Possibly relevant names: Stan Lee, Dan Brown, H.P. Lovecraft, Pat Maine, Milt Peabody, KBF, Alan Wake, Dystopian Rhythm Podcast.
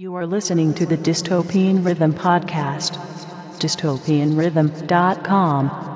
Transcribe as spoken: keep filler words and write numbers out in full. You are listening to the Dystopian Rhythm Podcast, dystopian rhythm dot com.